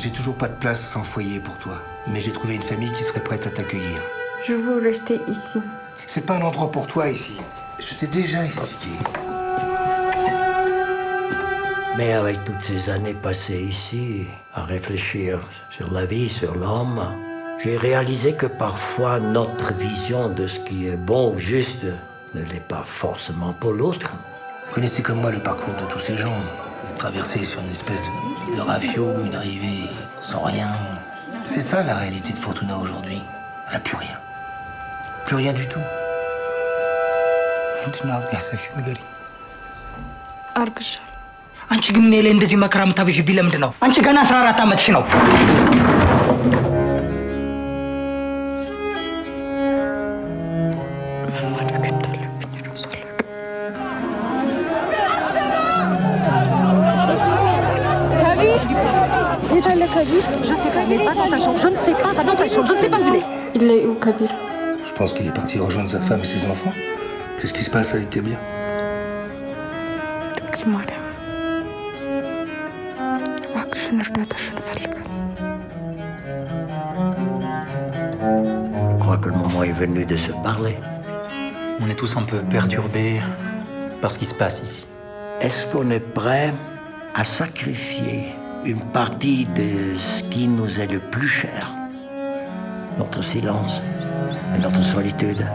J'ai toujours pas de place sans foyer pour toi. Mais j'ai trouvé une famille qui serait prête à t'accueillir. Je veux rester ici. C'est pas un endroit pour toi ici. Je t'ai déjà expliqué. Mais avec toutes ces années passées ici, à réfléchir sur la vie, sur l'homme, j'ai réalisé que parfois notre vision de ce qui est bon ou juste ne l'est pas forcément pour l'autre. Vous connaissez comme moi le parcours de tous ces gens, traversés sur une espèce de rafio, une arrivée sans rien. C'est ça la réalité de Fortuna aujourd'hui. Elle n'a plus rien. Plus rien du tout. Je ne sais pas, il est pas dans ta chambre, je ne sais pas, pas dans ta chambre, je ne sais pas où il est. Il est où, Kabir? Je pense qu'il est parti rejoindre sa femme et ses enfants. Qu'est-ce qui se passe avec Kabir? Je crois que le moment est venu de se parler. On est tous un peu perturbés par ce qui se passe ici. Est-ce qu'on est prêt à sacrifier une partie de ce qui nous est le plus cher, notre silence et notre solitude?